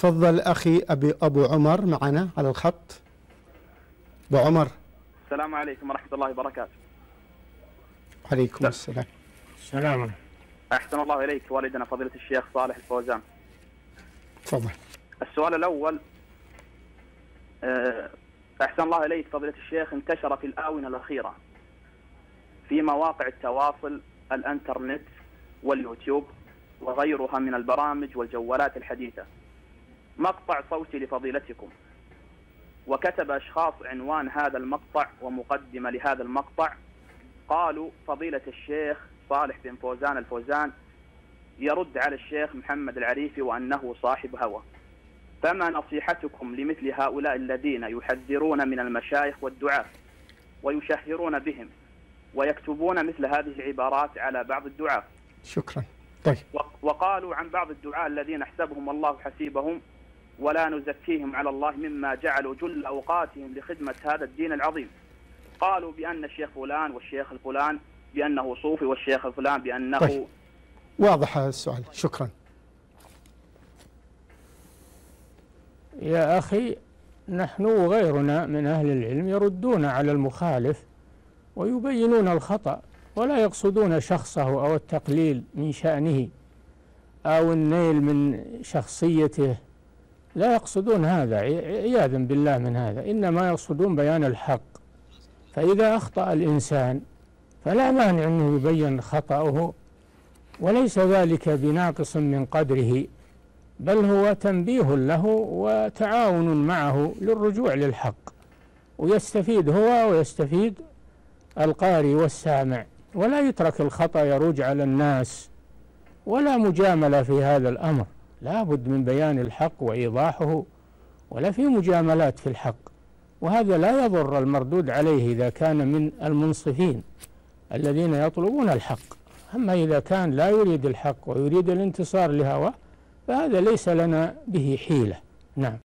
تفضل أخي أبو عمر معنا على الخط. أبو عمر. السلام عليكم ورحمة الله وبركاته. وعليكم السلام. السلام عليكم. أحسن الله إليك والدنا فضيلة الشيخ صالح الفوزان. تفضل. السؤال الأول، أحسن الله إليك فضيلة الشيخ، انتشر في الآونة الأخيرة في مواقع التواصل الانترنت واليوتيوب وغيرها من البرامج والجوالات الحديثة مقطع صوتي لفضيلتكم، وكتب أشخاص عنوان هذا المقطع ومقدمة لهذا المقطع، قالوا فضيلة الشيخ صالح بن فوزان الفوزان يرد على الشيخ محمد العريفي وأنه صاحب هوى، فما نصيحتكم لمثل هؤلاء الذين يحذرون من المشايخ والدعاة ويشهرون بهم ويكتبون مثل هذه العبارات على بعض الدعاة؟ شكرا. طيب. وقالوا عن بعض الدعاة الذين احسبهم الله حسيبهم ولا نزكيهم على الله مما جعلوا جل أوقاتهم لخدمة هذا الدين العظيم، قالوا بأن الشيخ فلان والشيخ الفلان بأنه صوفي والشيخ فلان بأنه. طيب. واضح هذا السؤال. شكرا. يا أخي، نحن وغيرنا من أهل العلم يردون على المخالف ويبينون الخطأ، ولا يقصدون شخصه أو التقليل من شأنه أو النيل من شخصيته، لا يقصدون هذا عياذا بالله من هذا، إنما يقصدون بيان الحق. فإذا أخطأ الإنسان فلا مانع أنه يبين خطأه، وليس ذلك بناقص من قدره، بل هو تنبيه له وتعاون معه للرجوع للحق، ويستفيد هو ويستفيد القارئ والسامع، ولا يترك الخطأ يروج على الناس، ولا مجاملة في هذا الأمر، لا بد من بيان الحق وإيضاحه، ولا في مجاملات في الحق، وهذا لا يضر المردود عليه إذا كان من المنصفين الذين يطلبون الحق. أما إذا كان لا يريد الحق ويريد الانتصار لهواه فهذا ليس لنا به حيلة. نعم.